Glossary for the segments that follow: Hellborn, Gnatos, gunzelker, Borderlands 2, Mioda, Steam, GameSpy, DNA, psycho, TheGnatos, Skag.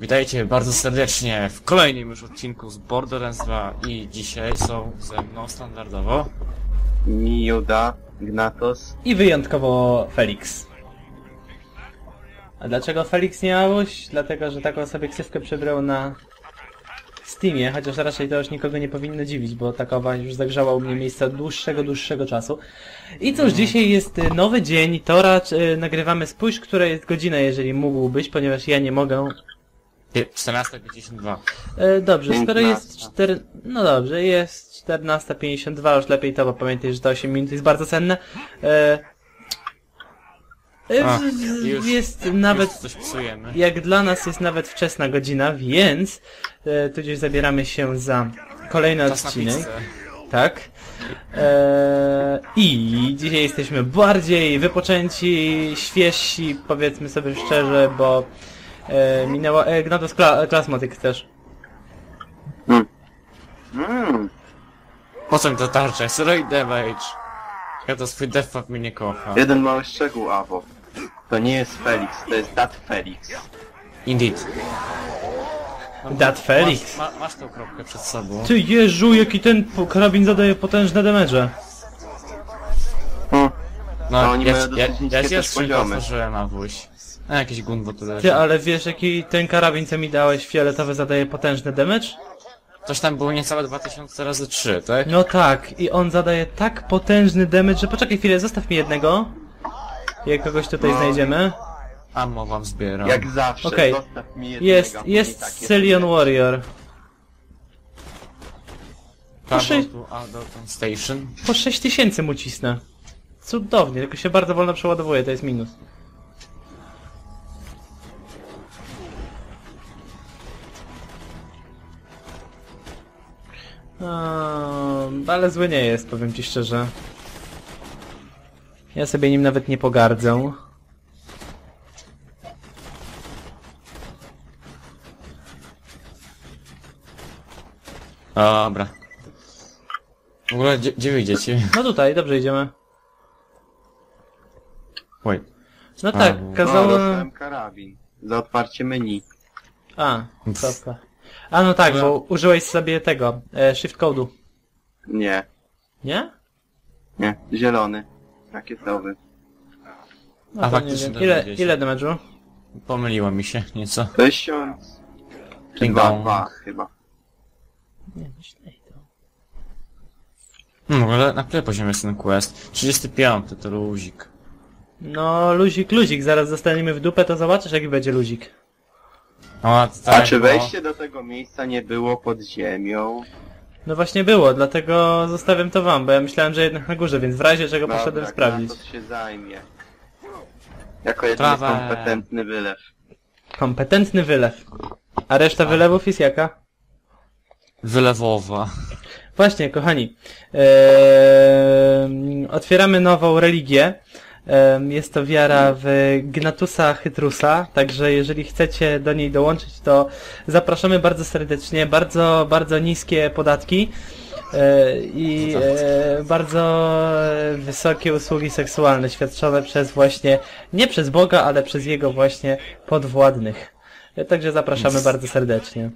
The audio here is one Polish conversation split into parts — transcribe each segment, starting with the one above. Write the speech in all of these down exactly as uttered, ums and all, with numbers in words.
Witajcie bardzo serdecznie w kolejnym już odcinku z Borderlands dwa i dzisiaj są ze mną standardowo Mioda, Gnatos i wyjątkowo Felix. A dlaczego Felix nie Aluś? Dlatego, że taką sobie ksywkę przybrał na Steamie, chociaż raczej to już nikogo nie powinno dziwić, bo takowa już zagrzała u mnie miejsca dłuższego, dłuższego czasu. I cóż, dzisiaj jest nowy dzień, to raczej nagrywamy, spójrz, która jest godzina, jeżeli mógłbyś, ponieważ ja nie mogę. czternasta pięćdziesiąt dwa. E, dobrze, skoro jest czter... No dobrze, jest czternasta pięćdziesiąt dwa, już lepiej to, bo pamiętaj, że to osiem minut jest bardzo cenne. E... E, Ach, już, jest nawet... Już coś psujemy. Jak dla nas jest nawet wczesna godzina, więc... E, tudzież zabieramy się za kolejny Czas odcinek. Tak. E, I dzisiaj jesteśmy bardziej wypoczęci, świeżsi, powiedzmy sobie szczerze, bo... E, minęło... E, Gnatos, kla, klasmotyk też. Mm. Mm. Po co mi to tarcza? Steroid damage. Ja to swój defab mnie nie kocha. Jeden mały szczegół, Abo. To nie jest Felix, to jest Dat Felix. Indeed. No, Dat masz, Felix? Ma, masz tą kropkę przed sobą. Ty Jezu, jaki ten karabin zadaje potężne damage. Hmm. No, no oni ja, mają ja, ja, ja też poziomy. A jakiś gumbo to zależy. Ty, ale wiesz jaki ten karabin co mi dałeś fioletowy zadaje potężny damage? Coś tam było niecałe dwa tysiące razy trzy, tak? No tak, i on zadaje tak potężny damage, że poczekaj chwilę, zostaw mi jednego. Jak kogoś tutaj no. znajdziemy. Ammo wam zbieram. Jak zawsze, okay. Zostaw mi jednego. Jest, jest tak Cillian Warrior. Po, sze... po sześć tysięcy mu cisnę. Cudownie, tylko się bardzo wolno przeładowuje, to jest minus. O, ale zły nie jest, powiem ci szczerze. Ja sobie nim nawet nie pogardzę. Dobra. W ogóle gdzie, gdzie wy idziecie? No tutaj, dobrze idziemy. Wait. No tak, A, kazało... No, dostałem karabin. Za otwarcie menu. A, stopka. A no tak, bo użyłeś sobie tego, e, shift code'u. Nie. Nie? Nie, zielony. Rakietowy. No a faktycznie nie wiem. Ile, ile damage'u? Pomyliło mi się nieco. Tysiąc... Dwa, dwa chyba. Nie, myślę i to. No w ogóle na którym poziomie jest ten quest? trzydziesty piąty, to luzik. No luzik, luzik, zaraz zostaniemy w dupę, to zobaczysz jaki będzie luzik. O, tak, a czy wejście bo... do tego miejsca nie było pod ziemią? No właśnie było, dlatego zostawiam to wam, bo ja myślałem, że jednak na górze, więc w razie czego no, poszedłem tak, sprawdzić. No, to się zajmie. Jako jeden kompetentny wylew. Kompetentny wylew. A reszta tak. wylewów jest jaka? Wylewowa. Właśnie, kochani. Eee, otwieramy nową religię. Jest to wiara w Gnatusa Chytrusa, także jeżeli chcecie do niej dołączyć, to zapraszamy bardzo serdecznie, bardzo, bardzo niskie podatki i bardzo wysokie usługi seksualne świadczone przez właśnie, nie przez Boga, ale przez jego właśnie podwładnych. Także zapraszamy bardzo serdecznie.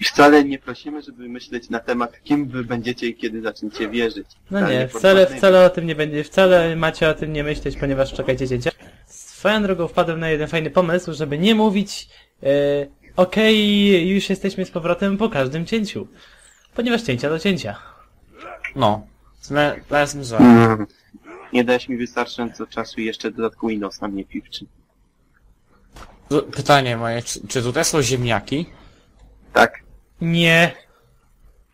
I wcale nie prosimy, żeby myśleć na temat, kim wy będziecie i kiedy zaczniecie wierzyć. No wcale nie, wcale, wcale o tym nie będzie, wcale macie o tym nie myśleć, ponieważ czekajcie dziecię. Swoją drogą wpadłem na jeden fajny pomysł, żeby nie mówić yy, okej, okay, już jesteśmy z powrotem po każdym cięciu. Ponieważ cięcia do cięcia. No. Teraz za. Mm. Nie dałeś mi wystarczająco czasu i jeszcze dodatku Windows na mnie piwczy. Pytanie moje, czy, czy tutaj są ziemniaki? Tak. Nie.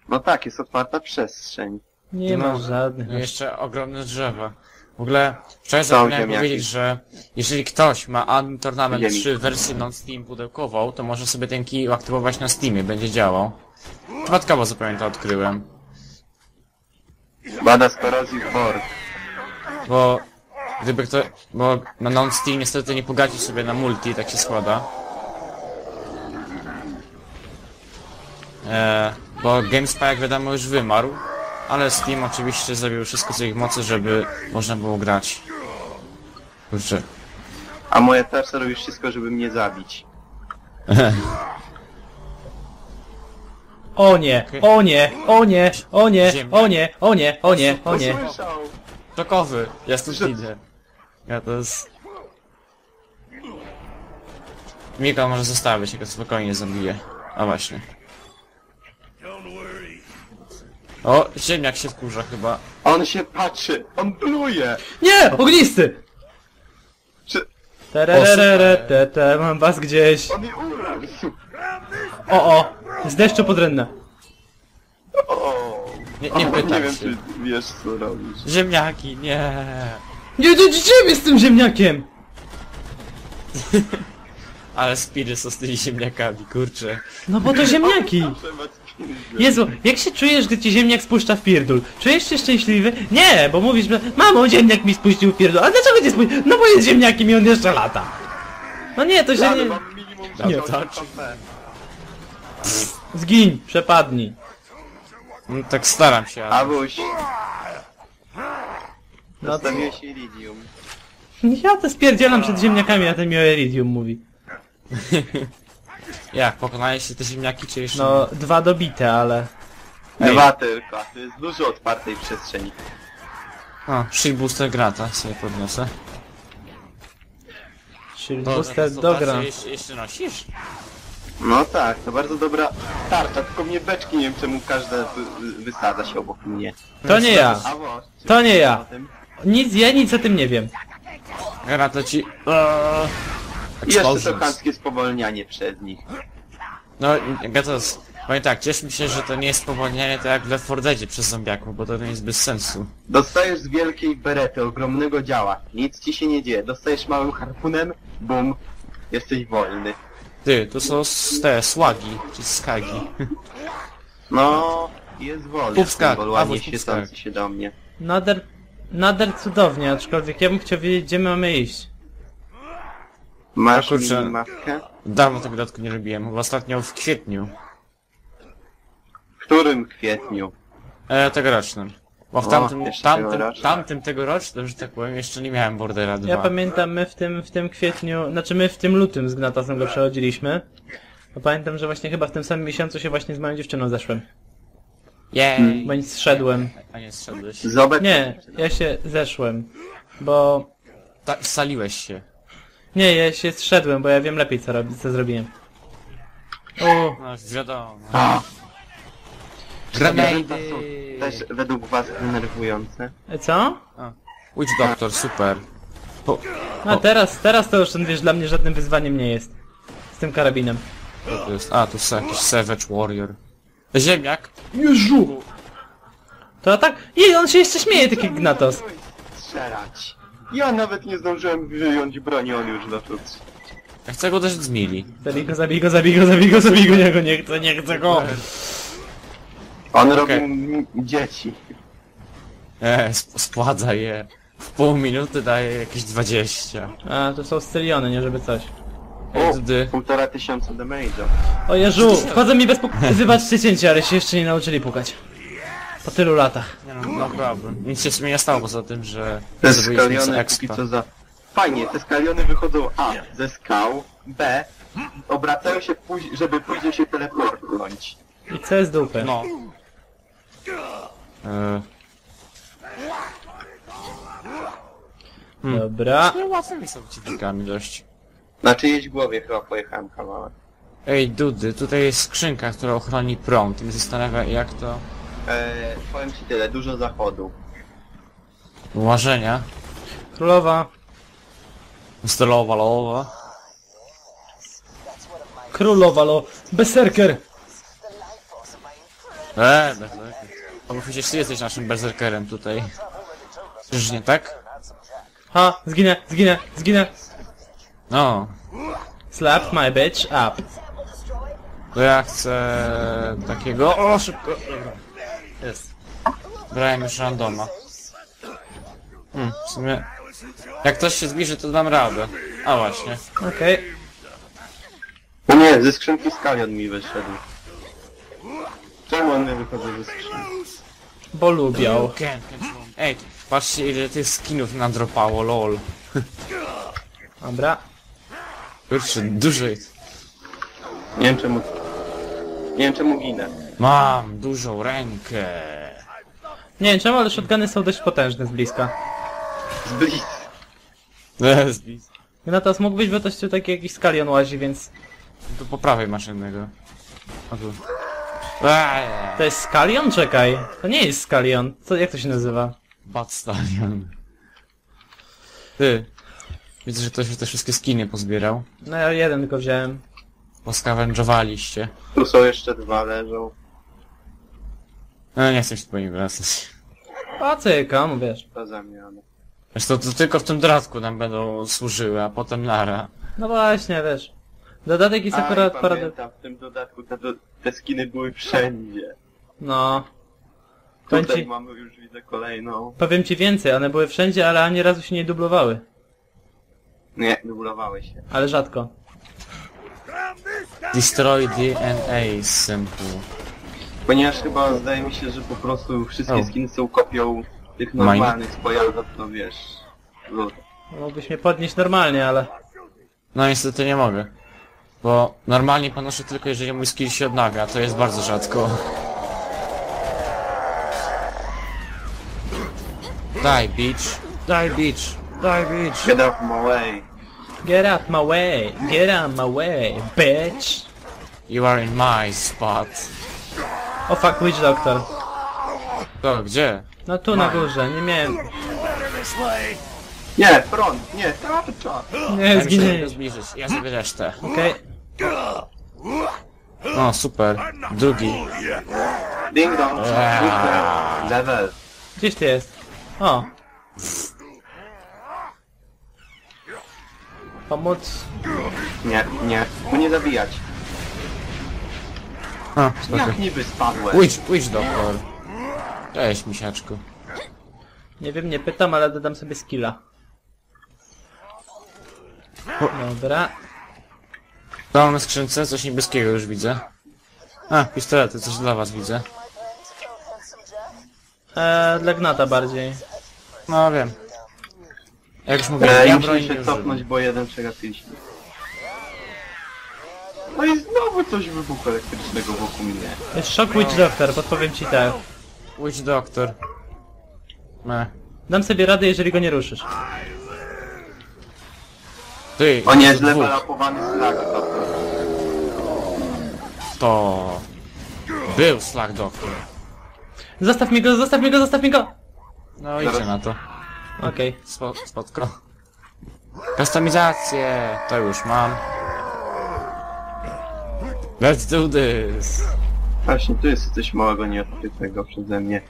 No tak, jest otwarta przestrzeń. Nie no, ma żadnych. No jeszcze ogromne drzewa. W ogóle wczoraj zapomniałem powiedzieć, że jeżeli ktoś ma Anum Tournament trzy wersję non-Steam pudełkową, to może sobie ten kij aktywować na Steamie, będzie działał. Przypadkowo zupełnie to odkryłem. Bada z korozji board. Bo gdyby ktoś... Bo na non-Steam niestety nie pogaci sobie na multi, tak się składa. E, bo GameSpy, jak wiadomo, już wymarł, ale Steam oczywiście zrobił wszystko co ich mocy, żeby można było grać. Kurczę. A moja tarcza robi wszystko, żeby mnie zabić. O nie, o nie, o nie, o nie, o nie, o nie, o nie, o nie. To kowy, ja stąd idę. Ja to jest... Mika może zostawić, jak go spokojnie zabije. A właśnie. O, ziemniak się wkurza chyba. On się patrzy, on bluje! Nie! Ognisty! Czy... Tererererete, mam was gdzieś. On mi uległ. O, o! Z deszczu pod rynne. Nie, nie pytam się. Czy wiesz co robisz. Ziemniaki, nie. Nie, do ciebie z tym ziemniakiem! Ale spiry są z tymi ziemniakami, kurczę. No bo to ziemniaki! Jezu, jak się czujesz, gdy ci ziemniak spuszcza w pierdol? Czujesz się szczęśliwy? Nie, bo mówisz, że mamo, ziemniak mi spuścił w pierdol. A dlaczego nie spuścił? No bo jest ziemniakiem i on jeszcze lata. No nie, to się nie... Nie, to... Zgiń, przepadnij. No, tak staram się, ale... Abuś. No to... Ja to spierdzielam przed ziemniakami, a ten miał iridium mówi. Jak, pokonaliście te ziemniaki, czy jeszcze... No, dwa dobite, ale... Ej. Dwa tylko, to jest dużo otwartej przestrzeni. O, shield booster grata sobie podniosę. Shield booster do gra. Jeszcze nosisz? No tak, to bardzo dobra tarcza, tylko mnie beczki, nie wiem czemu każda wy wysadza się obok mnie. To nie ja! To nie ja! Nic, ja nic o tym nie wiem. Gra to ci... I jeszcze to chamskie spowolnianie przed nich. No, Gatos, powiem tak, cieszmy się, że to nie jest spowolnianie to jak w Left four Deadzie przez zombiaków, bo to nie jest bez sensu. Dostajesz z wielkiej berety, ogromnego działa, nic ci się nie dzieje, dostajesz małym harpunem, bum, jesteś wolny. Ty, to są te słagi, czy skagi. No, jest wolny, wolanie świecący się do mnie. Nader, nader cudownie, aczkolwiek ja bym chciał wiedzieć, gdzie mamy iść. Masz mapkę? Dawno tego dodatku nie robiłem, ostatnio w kwietniu. W którym kwietniu? E, tegorocznym. Bo w tamtym, o, tamtym, tegorocznym. tamtym tegorocznym, że tak powiem, jeszcze nie miałem Bordera dwa. Ja pamiętam, my w tym, w tym kwietniu, znaczy my w tym lutym z Gnatosem go przechodziliśmy. Bo pamiętam, że właśnie chyba w tym samym miesiącu się właśnie z moją dziewczyną zeszłem. Jej! Bo nic zszedłem. A nie zszedłeś? Zobacz. Nie, ja się zeszłem, bo... Tak, saliłeś się. Nie, ja się zszedłem, bo ja wiem lepiej co, robi, co zrobiłem. O, no, wiadomo. Grenady! Też według was denerwujące. Co? A. Witch Doctor, super. O, o. A teraz, teraz to już ten wiesz, dla mnie żadnym wyzwaniem nie jest. Z tym karabinem. Co to jest? A, tu jest jakiś Savage Warrior. Ziemniak! Jezu! To tak? Jej, on się jeszcze śmieje, taki Gnatos. Strzelać. Ja nawet nie zdążyłem wyjąć broni, on już na to. Ja chcę go też zmili. Zabij go, zabij go, zabij go, zabij go, zabij go, nie, go, nie chcę, nie chcę go! On okay. Robi dzieci. Eee, spładza je. W pół minuty daje jakieś dwadzieścia. A, to są styliony, nie żeby coś. O, półtora tysiąca damage'a. O Jezu, wchodzą mi bez puk... Wybaczcie cięcie, ale się jeszcze nie nauczyli pukać. Po tylu latach. Nie no, naprawdę. Nic się w sumie nie stało poza tym, że... Te skaliony póki co za... Fajnie, te skaliony wychodzą A ze skał, B obracają się, żeby później się teleportować. I co jest dupy? No. E... Hmm. Dobra. Łatwymi są ciwnikami dość. Znaczy jeść głowie chyba pojechałem kawałek. Ej Dudy, tutaj jest skrzynka, która ochroni prom. Ty mnie zastanawia jak to... Eee, powiem ci tyle, dużo zachodu. Łażenia. Królowa. Stalowa lowa. Królowa lo... Berserker! Eee, berserker. O, bo przecież ty jesteś naszym berserkerem tutaj. Czyż nie tak? Ha, zginę, zginę, zginę. No. Slap my bitch up. To ja chcę... takiego... O, szybko... Jest. Brałem już randoma. Hmm, w sumie... Jak ktoś się zbliży, to dam radę. A właśnie. Okej. Okay. No nie, ze skrzynki skalion mi wyszedł. Czemu on nie wychodził ze skrzynki? Bo lubiał. Ej, patrzcie ile tych skinów nadropało, lol. Dobra. Kurczę, dużej. Nie wiem czemu... Nie wiem czemu ginę. Mam dużą rękę. Nie wiem czemu, ale shotguny są dość potężne z bliska. Z bliska. z bliska. Gnatos, mógłbyś wytoczyć tu taki jakiś skalion łazi, więc... To po prawej masz jednego. A tu. To jest skalion? Czekaj. To nie jest skalion. To, jak to się nazywa? Bad Stallion. Ty. Widzę, że ktoś te wszystkie skiny pozbierał. No ja jeden tylko wziąłem. Poskawędżowaliście. Tu są jeszcze dwa leżą. No nie chcę się po nich wracać. A cykam, wiesz. Zresztą to tylko w tym dodatku nam będą służyły, a potem nara. No właśnie, wiesz. Dodatek jest akurat... A, pamiętam, w tym dodatku te, do... te skiny były wszędzie. No. Tutaj ci... mamy już, widzę, kolejną. Powiem ci więcej, one były wszędzie, ale ani razu się nie dublowały. Nie, dublowały się. Ale rzadko. Destroy D N A sample. Ponieważ chyba zdaje mi się, że po prostu wszystkie oh. skiny są kopią tych normalnych Mine. pojazdów, no wiesz... Lud. Mógłbyś mnie podnieść normalnie, ale... No niestety nie mogę. Bo normalnie ponoszę tylko jeżeli mój skill się odnawia, to jest bardzo rzadko. Die bitch, die bitch, die bitch. Get out my way. Get out my way, get out my way, bitch. You are in my spot. O oh, fuck, witch doctor. To, gdzie? No tu my. na górze, nie miałem... Nie, front, nie, tarcza! Nie, zginęli. Ja zbliżyć, ja sobie resztę. Okej. Okay. No, super. Drugi. Ding dong. Eee. Level. Gdzieś ty jest? O. Pomóc? Nie, nie. Bo nie zabijać. A, jak niby spadłem. Witch, witch doktor. Cześć, misiaczku. Nie wiem, nie pytam, ale dodam sobie skilla. Dobra. Tam mamy skrzynce, coś niebieskiego już widzę. A, pistolety, coś dla was widzę. Eee, dla Gnata bardziej. No wiem. Jak już mówię, eee, ja broń się cofnąć, bo jeden przegapiliśmy. No i znowu coś wybuchu elektrycznego wokół mnie. Jest szok Witch Doctor, podpowiem ci tak. Witch Doctor. Me. Dam sobie radę, jeżeli go nie ruszysz. Ty, o nie, źle wylapowany Skag doktor. To... Był Skag doktor. Zostaw mi go, zostaw mi go, zostaw mi go! No idźcie na to. Okej. Okay. Spo, spotko. Kustomizację! To już mam. Let's do this! Właśnie, tu jest coś małego nieodkrytego przeze mnie.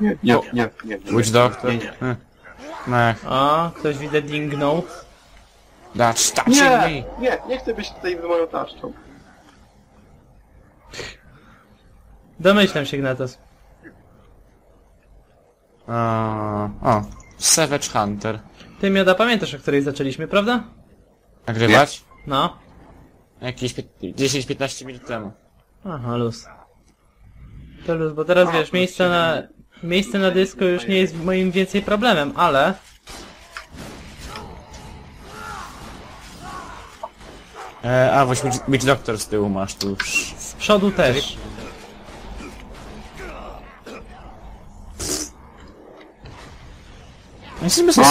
Nie, nie, o, nie, nie. Witch Doctor? Nie, nie. nie. O, ktoś widzę dingnął. That's touching me! Nie, nie, nie chcę być tutaj z moją tarczą. Domyślam się, Gnatos. O, o, Savage Hunter. Ty, Mioda, pamiętasz, o której zaczęliśmy, prawda? Nagrywać? No. Jakieś dziesięć piętnaście minut temu. Aha, luz. To luz, bo teraz, o, wiesz, miejsce na... Miejsce na dysku już nie jest moim więcej problemem, ale... E, a, właśnie Witch Doctor z tyłu masz tu. Z przodu też.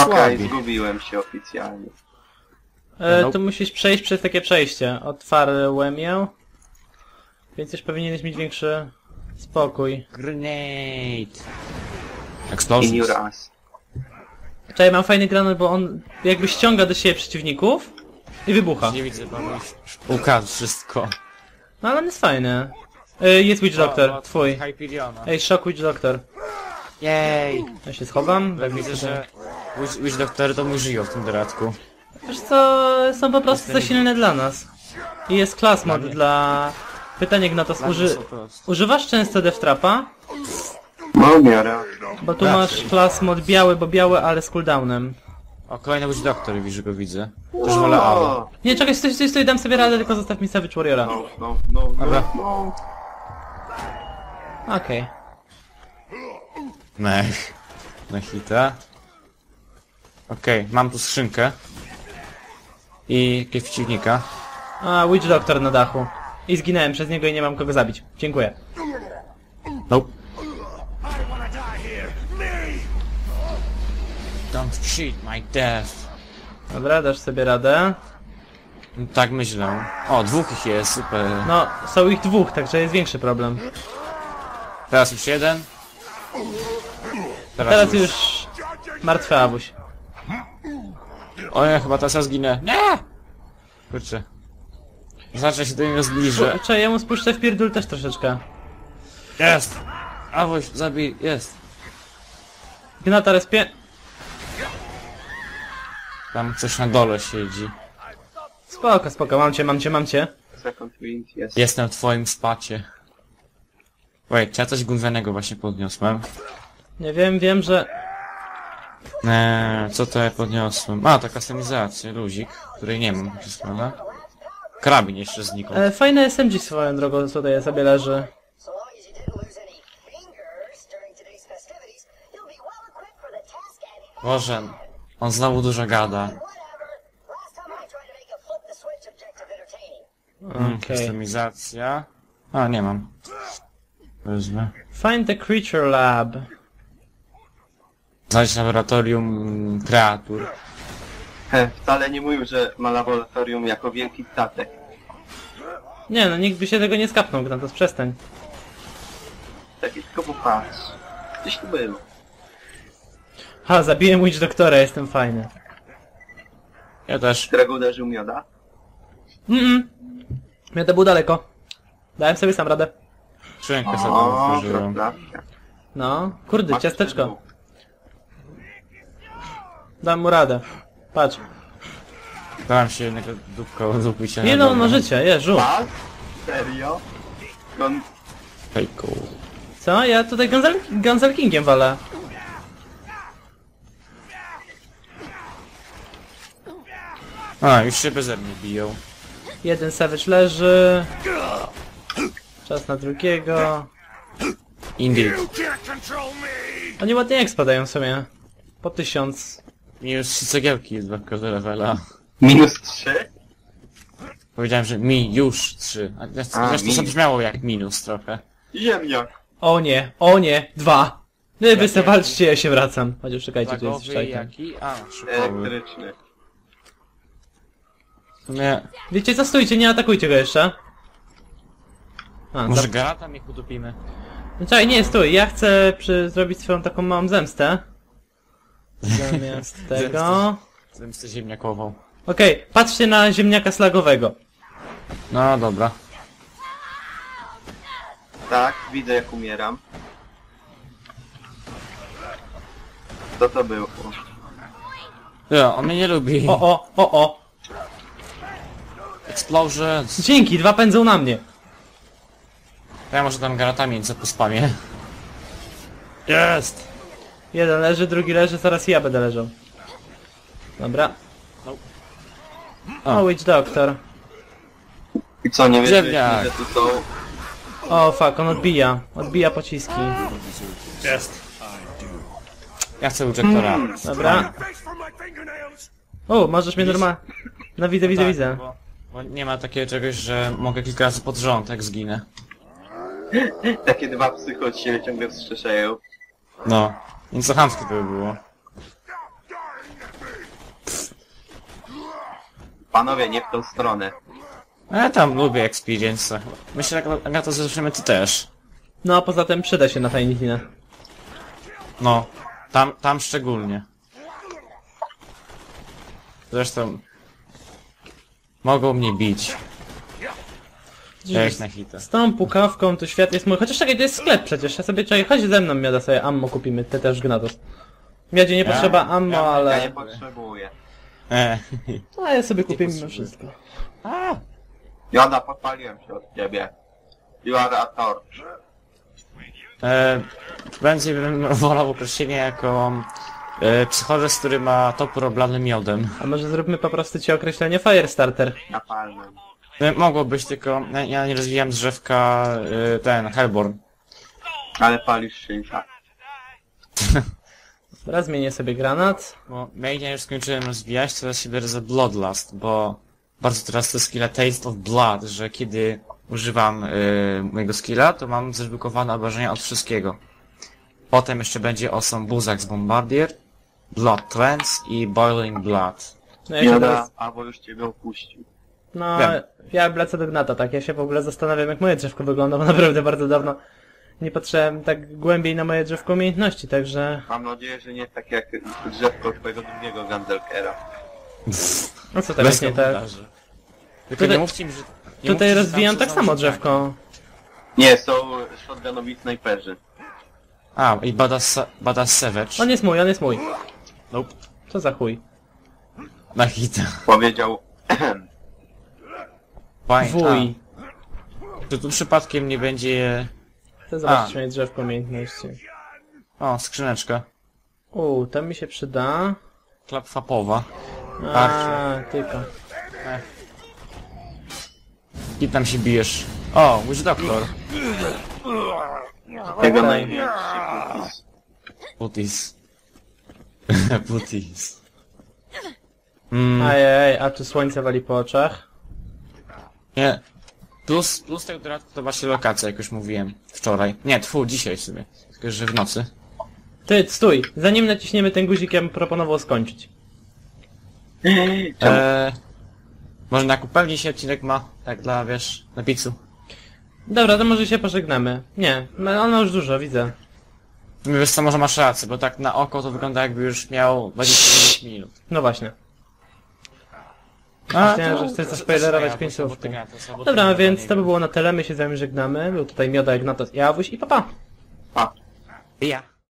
Okej, okay, zgubiłem się oficjalnie. E, no. Tu musisz przejść przez takie przejście. Otwarłem je. Więc już powinieneś mieć większy spokój. Grenade. Explosive. Czekaj, mam fajny granat, bo on jakby ściąga do siebie przeciwników. I wybucha. Nie widzę, bo ukaże wszystko. No ale on jest fajny. Y, jest Witch Doctor, o, twój. Ej, szok Witch Doctor. Jej. Ja się schowam. Tak widzę, że Witch, Witch Doctor to mój żyją w tym dodatku. Wiesz co, są po prostu za silne dla nas. I jest class mod dla... dla... Pytanie, Gnatos, uży... używasz często death trapa? No, miarę. Bo tu masz class mod biały, bo biały, ale z cooldownem. O, kolejny Witch Doctor, widzisz, go widzę. To już wolę ało. Nie, czekaj, stój, stój, stój, dam sobie radę, tylko zostaw mi Savage Warriora. No, no, no, Dobra. no, no. Okej. Okay. Mech. Na hita. Okej, okay, mam tu skrzynkę. I jakiegoś przeciwnika. A, Witch Doctor na dachu. I zginąłem przez niego i nie mam kogo zabić. Dziękuję. No. Don't cheat my death. Dobra, dasz sobie radę. Tak myślę. O, dwóch ich jest, super. No, są ich dwóch, także jest większy problem. Teraz już jeden. Teraz, teraz już... już... Martwy Awuś. O ja chyba teraz ja zginę. Nie! Kurczę. Znaczy się do niego zbliżę. Kurczę, ja mu spuszczę w pierdol też troszeczkę. Jest! Awuś, zabij, jest. Gnata respie... Tam coś na dole siedzi. Spoko, spoko, mam cię, mam cię, mam cię. Jestem w twoim spacie. Wait, czy ja coś gównianego właśnie podniosłem? Nie wiem, wiem, że... Eee, co to ja podniosłem? A, ta kustomizacja, luzik, której nie mam. Karabin jeszcze znikł. E, fajne S M G swoją drogą tutaj sobie leży. Boże, on znowu dużo gada. Okay. Kustomizacja. A, nie mam. Wezmę. Find the Creature Lab. Znajdź laboratorium kreatur. He, wcale nie mówił, że ma laboratorium jako wielki statek. Nie no, nikt by się tego nie skapnął, Gnatos, przestań. Tak, tylko popatrz. Gdzieś tu był. Ha, zabiję mój doktora, jestem fajny. Ja też. Którego uderzył Mioda? Mm-mm. Mioda był daleko. Dałem sobie sam radę. Szczękę sobie otworzyłem. No, kurde, patrz, ciasteczko. Dam mu radę. Patrz. Dałem się jednego dupka odzupić. Ile on ma życia, Jezu. Serio? Gon... Hejku. Co? Ja tutaj Gonzal... Gonzal Kingiem walę. A, już się beze mnie biją. Jeden Savage leży. Czas na drugiego. Indy. Oni ładnie jak spadają w sumie. Po tysiąc. Minus trzy cegiełki jest w każdym levela. Minus trzy? Powiedziałem, że mi już trzy. A zresztą to brzmiało jak minus trochę. Ziemniak. O nie, o nie, dwa. No wy se walczcie, ja się wracam. Chociaż czekajcie, tu jest szajka. A, elektryczny. Nie. Wiecie co, stójcie, nie atakujcie go jeszcze. A, może tak... Garata mnie utopimy. No czekaj, nie, stój, ja chcę przy... zrobić swoją taką małą zemstę. Zamiast tego... Zemstę ziemniakową. Okej, okay, patrzcie na ziemniaka slagowego. No dobra. Tak, widzę jak umieram. Co to było? Ja, on mnie nie lubi. O, o, o, o. Explosions. Dzięki, dwa pędzą na mnie. Ja może tam granatami co po spamie. Jest! Jeden leży, drugi leży, zaraz ja będę leżał. Dobra. No. O, Witch Doctor. I co, nie wiem, że tu są... O, fuck, on odbija. Odbija pociski. Jest. Ja chcę Witch Doctora. Hmm. Dobra. O, możesz mnie normalnie... No widzę, widzę, tak, widzę. Bo, bo nie ma takiego czegoś, że mogę kilka razy pod rząd, jak zginę. Takie dwa psycho od siebie ciągle wstrzeszają. No, więc to chamskie to by było. Pst. Panowie, nie w tą stronę. Ja tam lubię experience. Myślę, że na to zresztą ty też. No, a poza tym przyda się na tajnikinę. No, tam, tam szczególnie. Zresztą... Mogą mnie bić. Cześć na hita. Z tą pukawką to świat jest mój. Chociaż czekaj, to jest sklep przecież. Ja sobie czekaj, chodź ze mną, Mioda, sobie ammo kupimy. Ty też, Gnatos. Miodzie nie ja, potrzeba ammo, ja, ale... Ja nie potrzebuję. E. A ja sobie kupimy wszystko. A. Mioda, podpaliłem się od ciebie. You are a torch. E, Będzie bym wolał określenie jako... E, psychorzec, który ma topór oblany miodem. A może zróbmy po prostu ci określenie Firestarter? Napalmem. Mogło być, tylko ja nie rozwijam z drzewka y, ten, Hellborn. Ale palisz się i tak. Teraz zmienię sobie granat. Bo ja już skończyłem rozwijać, teraz się biorę za Bloodlust, bo bardzo teraz to jest skill Taste of Blood, że kiedy używam yy, mojego skilla, to mam zredukowane obrażenia od wszystkiego. Potem jeszcze będzie o Sambuzach z Bombardier, Blood Trends i Boiling Blood. No ja się teraz... albo już ciebie opuścił. No, wiem. Ja lecę do Gnata, tak. Ja się w ogóle zastanawiam, jak moje drzewko wygląda, bo naprawdę bardzo dawno nie patrzyłem tak głębiej na moje drzewko umiejętności, także... Mam nadzieję, że nie jest takie jak drzewko twojego drugiego Gandelkera. No co tak jest nie tak? Tylko nie mówcie im, że... Nie tutaj rozwijam tak samo drzewko. Nie, są shotgunowi snajperzy. A, i badass, badass Savage. On jest mój, on jest mój. Nope. Co za chuj? Na hita. Powiedział... Wuj. Czy tu przypadkiem nie będzie... Chcę zobaczyć moje drzewko umiejętności. O, skrzyneczka. Uuu, tam mi się przyda. Klapfapowa. Aaa, tylko. I tam się bijesz. O, Witch Doctor. Tego największy putis. Putis. Putis. Mm. Ajej, a tu słońce wali po oczach? Nie. Plus, plus tego dodatku to właśnie lokacja, jak już mówiłem wczoraj. Nie, tfu, dzisiaj sobie. Tylko, że w nocy. Ty, stój! Zanim naciśniemy ten guzik, ja bym proponował skończyć. Eee... Może na kupelni się odcinek ma, tak dla, wiesz, na pizzu. Dobra, to może się pożegnamy. Nie, ona już dużo, widzę. Wiesz co, może masz rację, bo tak na oko to wygląda, jakby już miał dwadzieścia pięć minut. No właśnie. A, chciałem, to, że chcesz zaspoilerować pięć słów. Dobra, więc to by było na tyle, my się z wami żegnamy. Był tutaj Mioda, Ignatos i Awuś i papa. Pa. Pa. Ja.